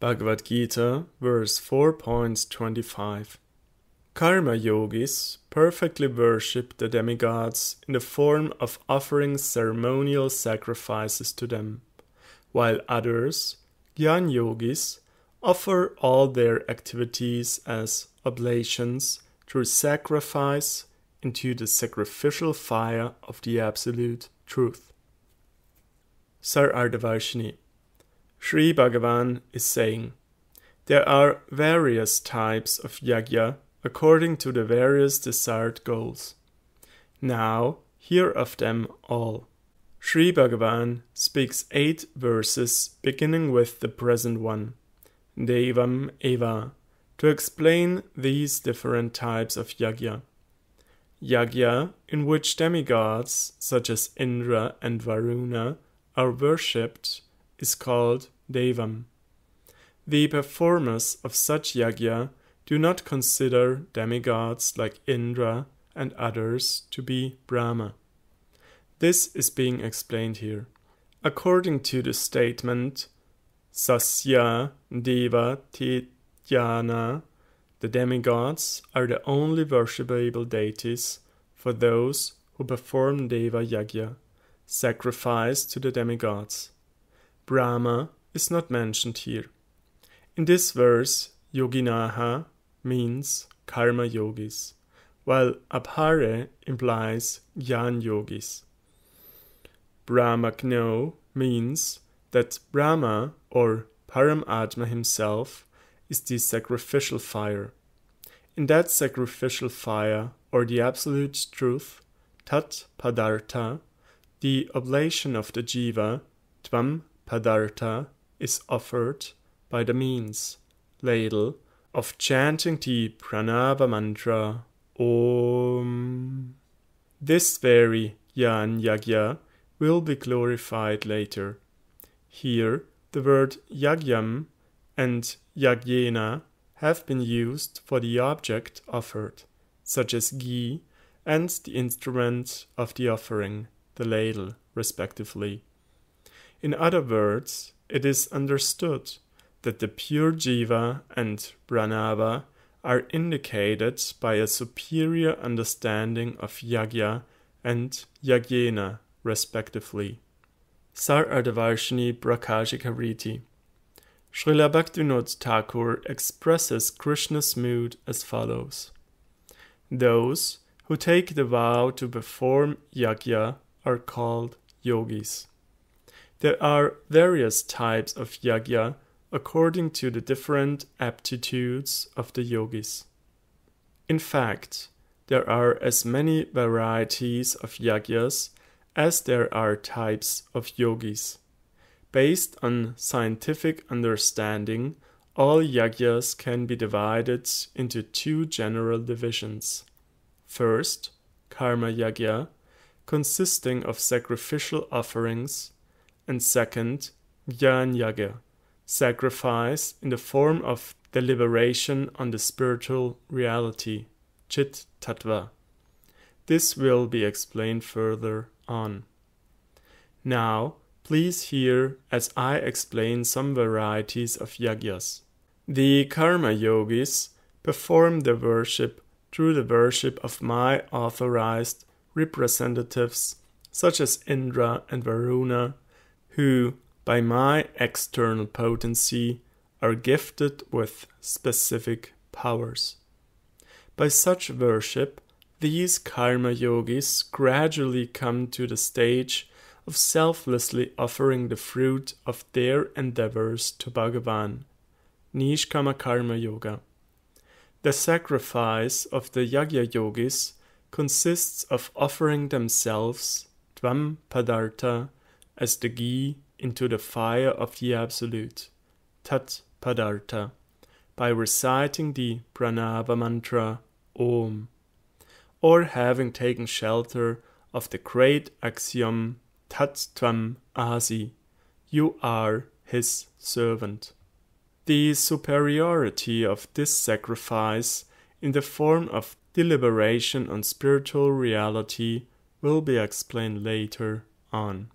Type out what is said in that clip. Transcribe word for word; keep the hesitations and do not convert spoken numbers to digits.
Bhagavad Gita, verse four point twenty-five. Karma yogis perfectly worship the demigods in the form of offering ceremonial sacrifices to them, while others, Jnana yogis, offer all their activities as oblations through sacrifice into the sacrificial fire of the Absolute Truth. Sarada Varshini. Sri Bhagavan is saying, there are various types of yajna according to the various desired goals. Now hear of them all. Sri Bhagavan speaks eight verses beginning with the present one, Devam Eva, to explain these different types of yajna. Yajna in which demigods such as Indra and Varuna are worshipped is called Devam. The performers of such yajna do not consider demigods like Indra and others to be Brahma. This is being explained here. According to the statement, Sasya Deva Tityana, the demigods are the only worshipable deities for those who perform Deva Yajna, sacrifice to the demigods. Brahma is not mentioned here. In this verse, Yoginaha means karma yogis, while Abhare implies jnana yogis. Brahmagno means that Brahma or Paramatma himself is the sacrificial fire. In that sacrificial fire or the Absolute Truth, Tat Padartha, the oblation of the Jiva, Tvam Padartha, is offered by the means, ladle, of chanting the pranava mantra Om. This very Jnana Yajna will be glorified later. Here the word yajnam and yajnena have been used for the object offered, such as ghee, and the instrument of the offering, the ladle, respectively. In other words, it is understood that the pure Jiva and Pranava are indicated by a superior understanding of Yajna and Yajnena, respectively. Sarada Varshini Prakashikariti. Srila Bhaktunod Thakur expresses Krishna's mood as follows. Those who take the vow to perform Yajna are called yogis. There are various types of yajna according to the different aptitudes of the yogis. In fact, there are as many varieties of yajnas as there are types of yogis. Based on scientific understanding, all yajnas can be divided into two general divisions. First, karma yajna, consisting of sacrificial offerings, and second, jnana yajna, sacrifice in the form of deliberation on the spiritual reality, chit tatva. This will be explained further on. Now, please hear as I explain some varieties of yajnas. The karma yogis perform their worship through the worship of my authorized representatives, such as Indra and Varuna, who, by my external potency, are gifted with specific powers. By such worship, these karma yogis gradually come to the stage of selflessly offering the fruit of their endeavors to Bhagavan, Nishkama Karma Yoga. The sacrifice of the yajna yogis consists of offering themselves, Tvam Padartha, as the ghee into the fire of the Absolute, Tat Padartha, by reciting the pranava mantra Om, or having taken shelter of the great axiom Tat tvam asi, you are his servant. The superiority of this sacrifice in the form of deliberation on spiritual reality will be explained later on.